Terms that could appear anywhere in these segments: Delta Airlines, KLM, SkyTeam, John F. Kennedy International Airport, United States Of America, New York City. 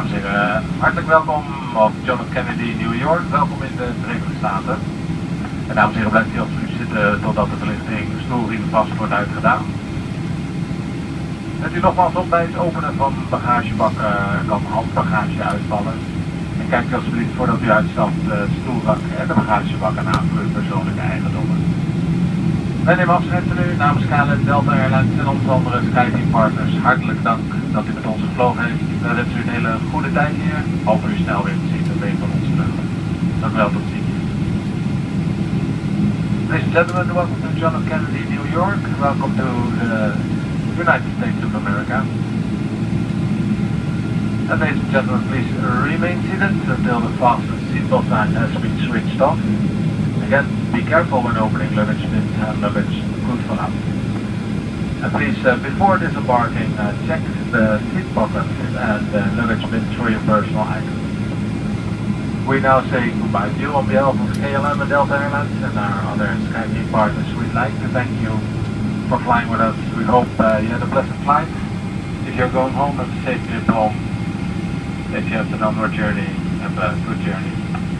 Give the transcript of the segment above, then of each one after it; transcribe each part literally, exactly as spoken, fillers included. Dames en heren, hartelijk welkom op John F. Kennedy New York. Welkom in de Verenigde Staten. En dames en heren, blijft hier absoluut zitten totdat de verlichting snoerriem vast wordt uitgedaan. Let u nogmaals op bij het openen van bagagebakken, kan handbagage uitvallen. En kijkt u alsjeblieft voordat u uitstapt de stoelbak en de bagagebak aan voor uw persoonlijke eigendommen. Wij nemen afscheid van u namens K L M, Delta Airlines en onze andere SkyTeam partners. Hartelijk dank dat u met ons gevlogen heeft. Wij wensen u een hele goede tijd hier. Hopen u snel weer te zien op een van onze vluchten. Dank u wel, tot ziens. Ladies and gentlemen, welkom to John F. Kennedy New York. Welkom to the United States of America. And ladies and gentlemen, please remain seated until the fastest seatbelt sign has been switched off. Again, be careful when opening luggage bins and luggage goed vanaf. And please, uh, before disembarking, uh, check the seat pockets and the uh, luggage bins for your personal items. We now say goodbye to you on behalf of K L M and Delta Airlines and our other SkyTeam partners. We'd like to thank you for flying with us. We hope uh, you had a pleasant flight. If you're going home, have a safe trip home. If you have an onward journey, have a good journey.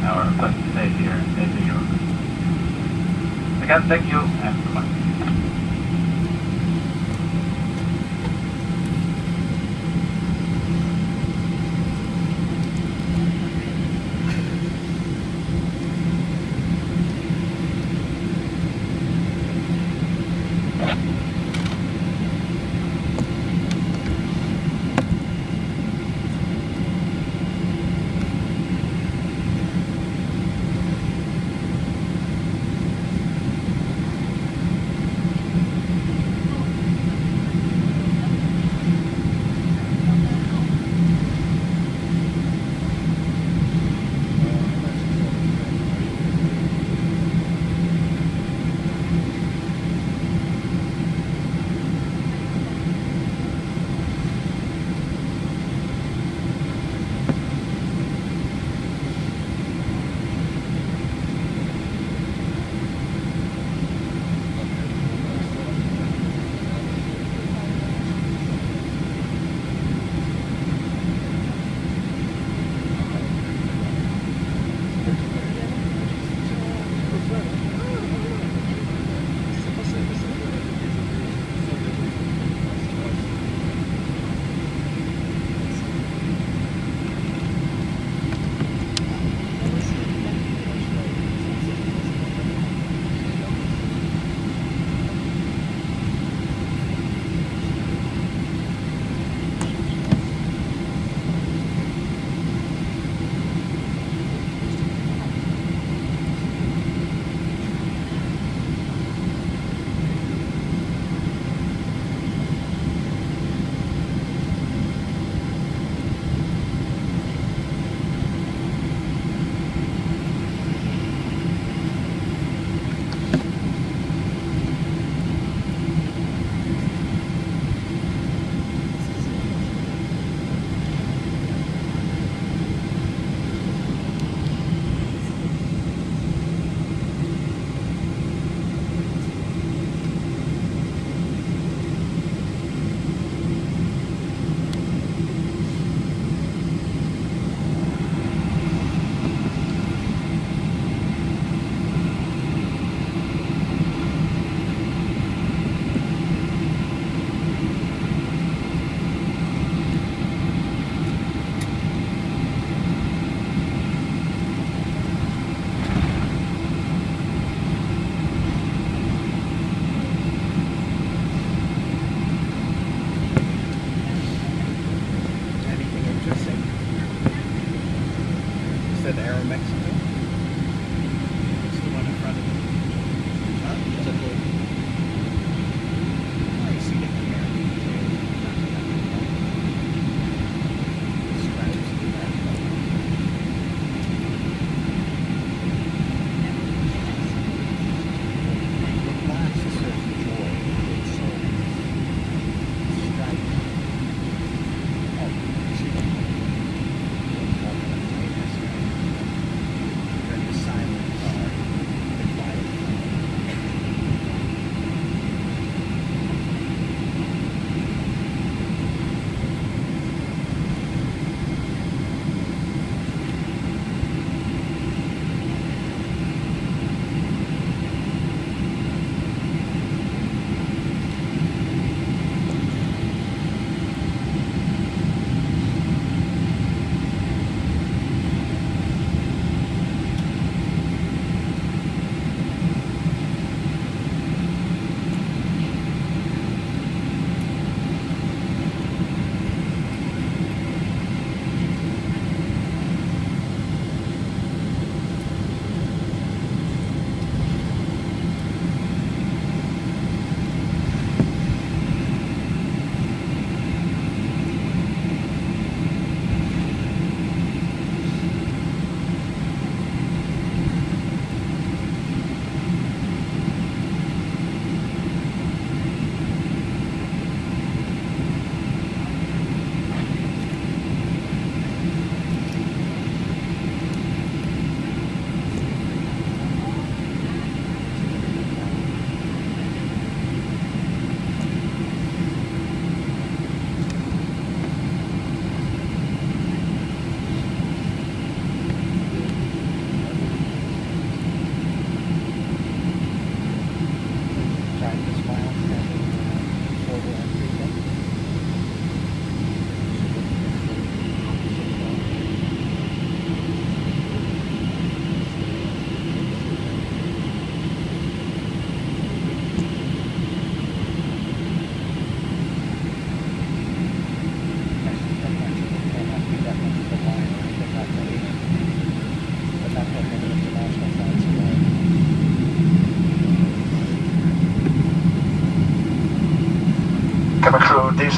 Our pleasant stay here in New York. Again, thank you and goodbye.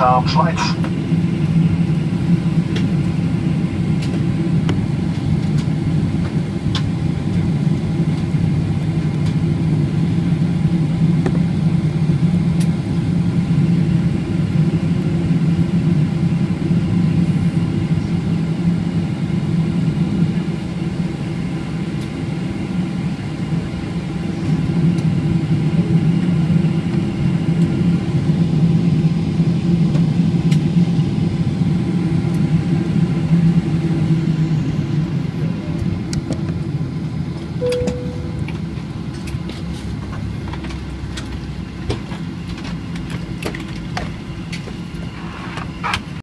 our flights.